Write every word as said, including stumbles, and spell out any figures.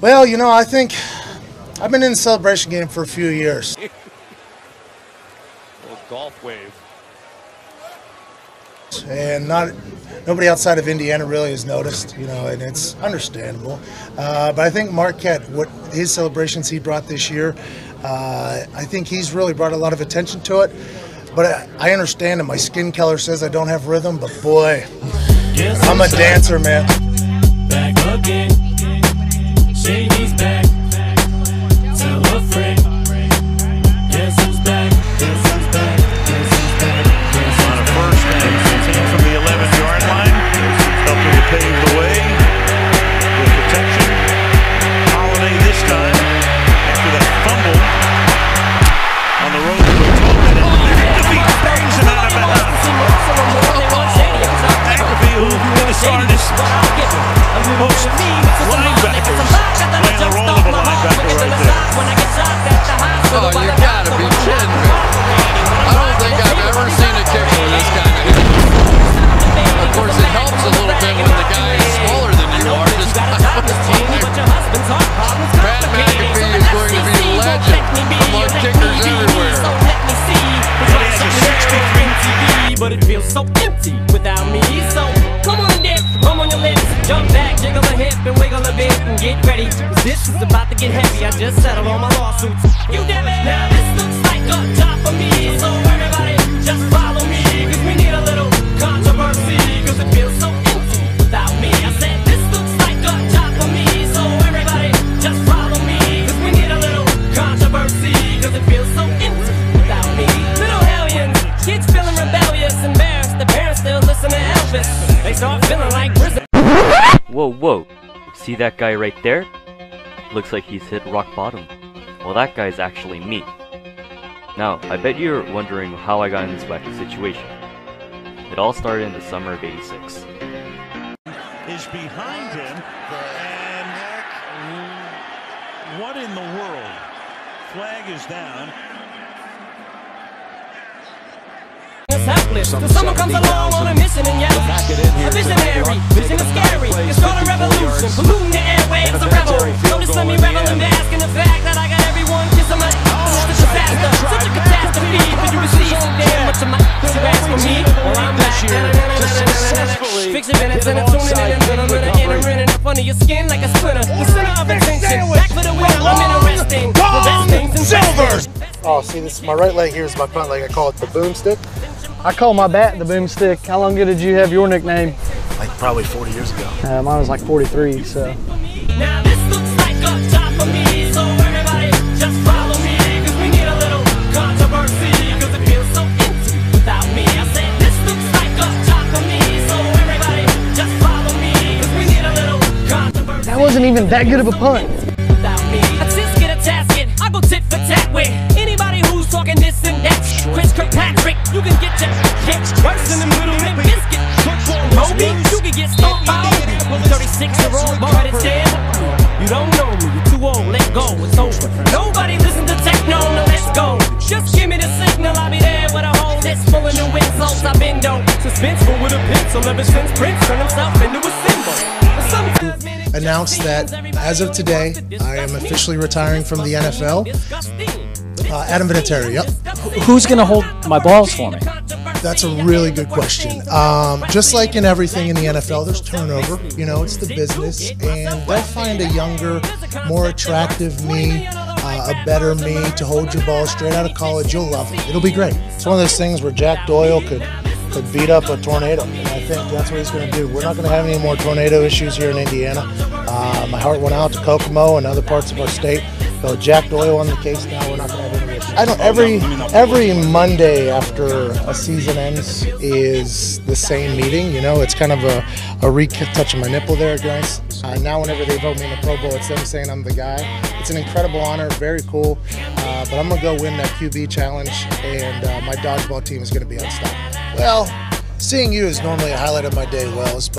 Well, you know, I think I've been in the celebration game for a few years. Little golf wave. And not nobody outside of Indiana really has noticed, you know, and it's understandable. Uh, but I think Marquette, what his celebrations he brought this year, uh, I think he's really brought a lot of attention to it. But I, I understand, and my skin color says I don't have rhythm, but boy, I'm a dancer, man. Back again. Shady's back. Tell a friend. Guess who's back? Guess who's back? Guess who's back? On a first and fifteen from the eleven-yard line. Up to the paved the way. With protection. Holiday this time. After that fumble on the road to Kokomo. McAfee bangs him out of bounds. McAfee, who would have started this most linebackers. But it feels so empty without me. So come on, dip, come on your lips. Jump back, jiggle a hip and wiggle a bit and get ready. This is about to get heavy. I just settled all my lawsuits. You did it. Now this looks like a job for me. So everybody, just follow me. Cause we need a little controversy. Cause it feels so empty without me. I said this looks like a job for me. So everybody, just follow me. Cause we need a little controversy. Cause it feels so empty without me. Little hellions, kids feeling rebellious. Embarrassed, the parents still listen to Elvis. They start feeling like prison. Whoa, whoa. See that guy right there? Looks like he's hit rock bottom. Well, that guy's actually me. Now, I bet you're wondering how I got in this wacky situation. It all started in the summer of eighty-six. Is behind him, and what in the world? Flag is down. Helpless, so someone comes along on a mission and yells. A visionary, vision is scary. It's called a revolution, polluting the airwaves, a rebel. Notice let me revel and bask in the fact that I got everyone kissing my ass. It's a disaster, such a catastrophe. Did you receive so damn much of my ass for me? Well, I'm back. Fix your minutes and I'm tuning in and then I'm gonna enter in and up under your skin like a splinter. The center of attention, back for the win. I'm interesting. Oh, see, this is my right leg. Here's my front leg. I call it the boomstick. I call my bat the boomstick. How long ago did you have your nickname? Like probably forty years ago. Uh, mine was like forty-three, so. Now this looks like a job for me, so everybody just follow me, cause we need a little controversy, cause it feels so empty without me. I said this looks like a job for me, so everybody just follow me, cause we need a little controversy. That wasn't even that good of a punt. Without me, I just get a task in, I go tit for tat with anybody who's talking this and that. Chris Kirkpatrick, you can get your kicks worse than them little limp biscuit. Moby, you can get stomped by thirty-six-year-old boy that's dead. You don't know me, you're too old, let go, it's over. Nobody listen to techno, no, let's go. Just give me the signal, I'll be there with a hole that's full of new insults. I've been dope, suspenseful with a pencil ever since Prince turned himself into a symbol. Announced that as of today, I am officially retiring from the N F L. Uh, Adam Vinatieri, yep. Who's going to hold my balls for me? That's a really good question. Um, just like in everything in the N F L, there's turnover. You know, it's the business. And they'll find a younger, more attractive me, uh, a better me to hold your ball straight out of college. You'll love it. It'll be great. It's one of those things where Jack Doyle could... could beat up a tornado, and I think that's what he's going to do. We're not going to have any more tornado issues here in Indiana. Uh, my heart went out to Kokomo and other parts of our state. So Jack Doyle on the case now. We're not going to have any issues. I don't. Every every Monday after a season ends is the same meeting. You know, it's kind of a a re-touch of my nipple there, guys. Uh, now whenever they vote me in the Pro Bowl, it's them saying I'm the guy. It's an incredible honor, very cool. Uh, but I'm going to go win that Q B challenge, and uh, my dodgeball team is going to be unstoppable. Well, seeing you is normally a highlight of my day, Wells, but